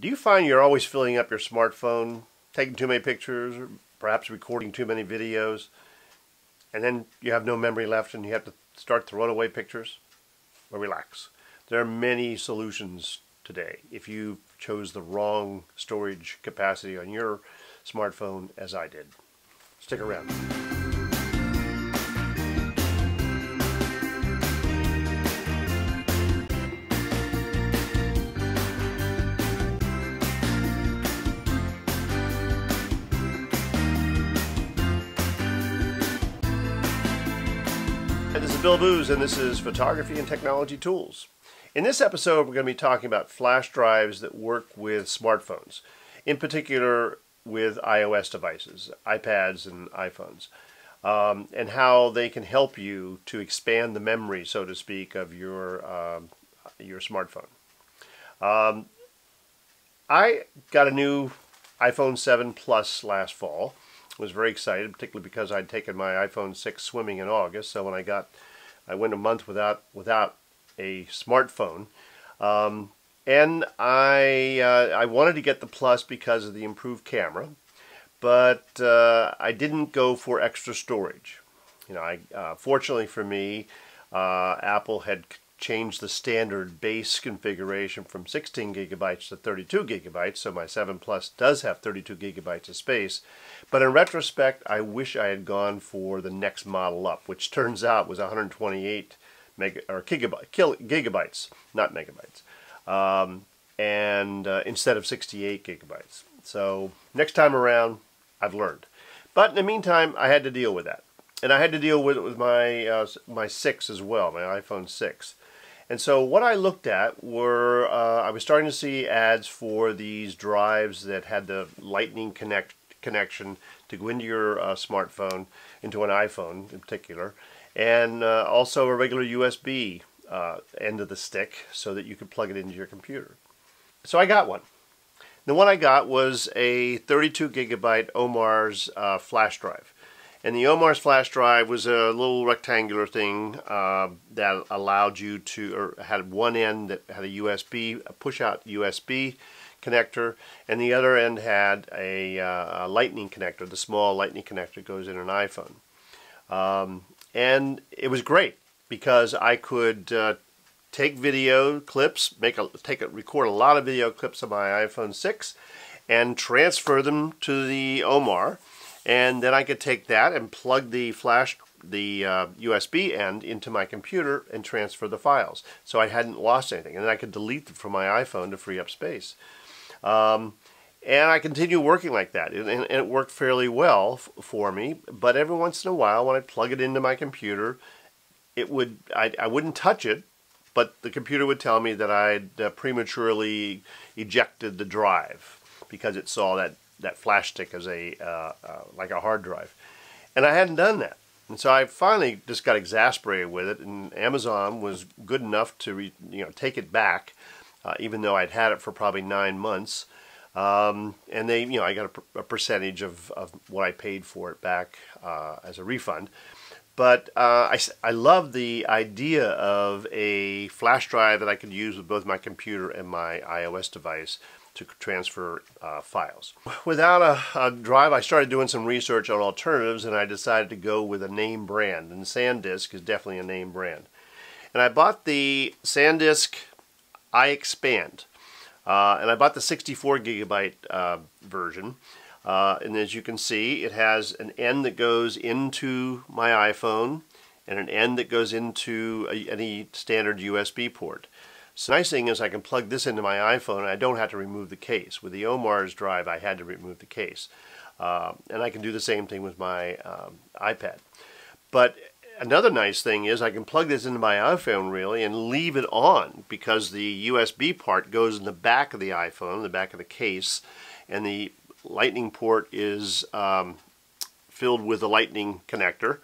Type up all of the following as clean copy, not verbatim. Do you find you're always filling up your smartphone, taking too many pictures, or perhaps recording too many videos, and then you have no memory left and you have to start throwing away pictures? Well, relax. There are many solutions today if you chose the wrong storage capacity on your smartphone as I did. Stick around. Hey, this is Bill Booz and this is Photography and Technology Tools. In this episode we're going to be talking about flash drives that work with smartphones, in particular with iOS devices, iPads and iPhones, and how they can help you to expand the memory, so to speak, of your smartphone. I got a new iPhone 7 Plus last fall. I was very excited, particularly because I'd taken my iPhone 6 swimming in August, so when I went a month without a smartphone. And I wanted to get the Plus because of the improved camera, but I didn't go for extra storage. You know, fortunately for me, Apple had changed the standard base configuration from 16 gigabytes to 32 gigabytes, so my 7 Plus does have 32 gigabytes of space. But in retrospect, I wish I had gone for the next model up, which turns out was 128 gigabytes, not megabytes. Instead of 68 gigabytes. So next time around, I've learned. But in the meantime, I had to deal with that, and I had to deal with it with my 6 as well, my iPhone 6. And so what I looked at were I was starting to see ads for these drives that had the lightning connection to go into your smartphone, into an iPhone in particular, and also a regular USB. End of the stick, so that you could plug it into your computer. So I got one. The one I got was a 32 gigabyte OMARS flash drive, and the OMARS flash drive was a little rectangular thing that allowed you to, or had one end that had a push-out USB connector, and the other end had a lightning connector. The small lightning connector goes in an iPhone, and it was great, because I could take video clips, record a lot of video clips on my iPhone 6 and transfer them to the OMAR, and then I could take that and plug the USB end into my computer and transfer the files. So I hadn't lost anything, and then I could delete them from my iPhone to free up space. And I continued working like that, and it worked fairly well for me, but every once in a while when I plug it into my computer, I wouldn't touch it, but the computer would tell me that I'd prematurely ejected the drive because it saw that flash stick as like a hard drive, and I hadn't done that. And so I finally just got exasperated with it, and Amazon was good enough to take it back, even though I'd had it for probably 9 months, and they I got a percentage of what I paid for it back as a refund. But I love the idea of a flash drive that I could use with both my computer and my iOS device to transfer files. Without a drive, I started doing some research on alternatives, and I decided to go with a name brand, and SanDisk is definitely a name brand. And I bought the SanDisk iXpand, and I bought the 64 gigabyte version. And as you can see, it has an end that goes into my iPhone and an end that goes into any standard USB port. So the nice thing is I can plug this into my iPhone and I don't have to remove the case. With the OMARS drive, I had to remove the case. And I can do the same thing with my iPad. But another nice thing is I can plug this into my iPhone really and leave it on, because the USB part goes in the back of the iPhone, the back of the case, and the lightning port is filled with a lightning connector,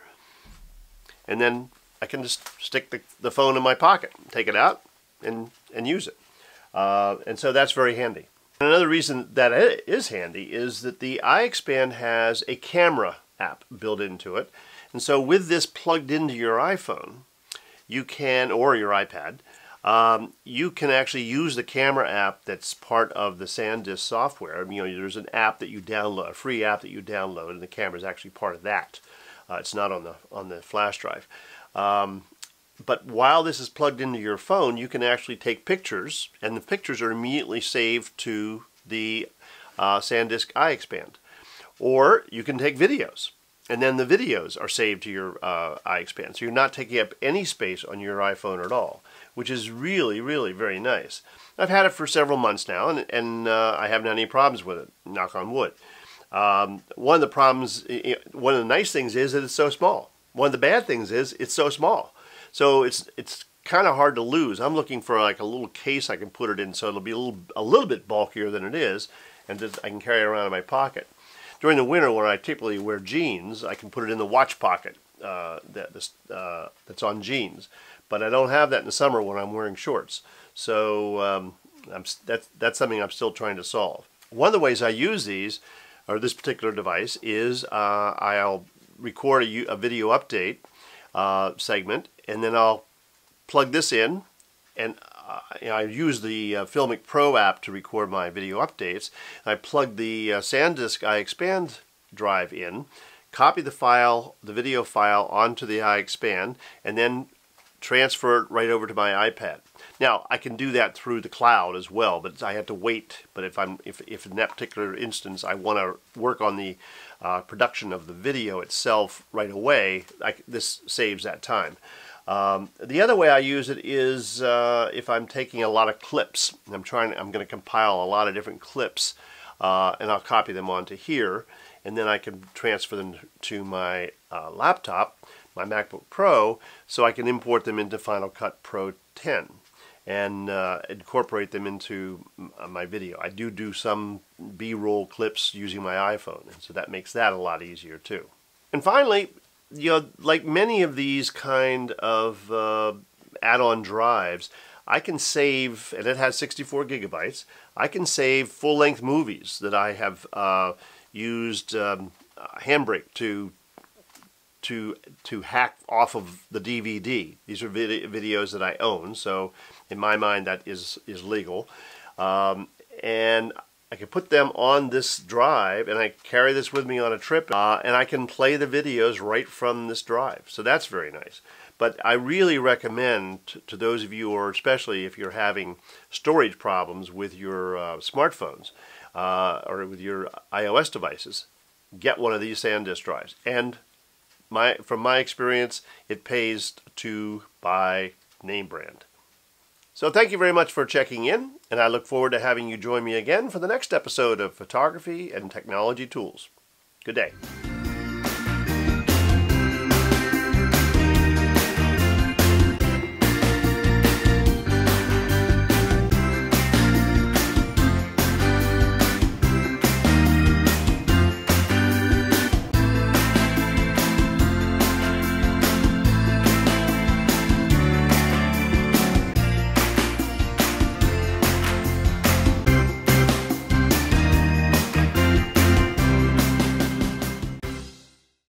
and then I can just stick the phone in my pocket, take it out and use it, and so that's very handy. And another reason that it is handy is that the iXpand has a camera app built into it, and so with this plugged into your iPhone, you can, or your iPad, You can actually use the camera app that's part of the SanDisk software. You know, there's an app that you download, a free app that you download, and the camera is actually part of that. It's not on the flash drive. But while this is plugged into your phone, you can actually take pictures, and the pictures are immediately saved to the SanDisk iXpand. Or you can take videos, and then the videos are saved to your iXpand. So you're not taking up any space on your iPhone at all, which is really, really very nice. I've had it for several months now, and I haven't had any problems with it, knock on wood. One of the nice things is that it's so small. One of the bad things is it's so small. So it's kind of hard to lose. I'm looking for like a little case I can put it in, so it'll be a little bit bulkier than it is, and just, I can carry it around in my pocket. During the winter, when I typically wear jeans, I can put it in the watch pocket that's on jeans. But I don't have that in the summer when I'm wearing shorts. So that's something I'm still trying to solve. One of the ways I use these, or this particular device, is I'll record a video update segment, and then I'll plug this in, and I use the Filmic Pro app to record my video updates. I plug the SanDisk iXpand drive in, copy the file, the video file, onto the iXpand, and then transfer it right over to my iPad. Now I can do that through the cloud as well, but I have to wait. But if in that particular instance I want to work on the production of the video itself right away, this saves that time. The other way I use it is if I'm taking a lot of clips. I'm going to compile a lot of different clips, and I'll copy them onto here, and then I can transfer them to my laptop, my MacBook Pro, so I can import them into Final Cut Pro 10 and incorporate them into my video. I do some B-roll clips using my iPhone, and so that makes that a lot easier too. And finally, you know, like many of these kind of add-on drives, I can save, and it has 64 gigabytes, I can save full-length movies that I have used Handbrake to hack off of the DVD. These are videos that I own, so in my mind that is legal. And I can put them on this drive, and I carry this with me on a trip, and I can play the videos right from this drive. So that's very nice. But I really recommend to those of you, or especially if you're having storage problems with your smartphones or with your iOS devices, get one of these SanDisk drives. And from my experience, it pays to buy name brand. So thank you very much for checking in, and I look forward to having you join me again for the next episode of Photography and Technology Tools. Good day.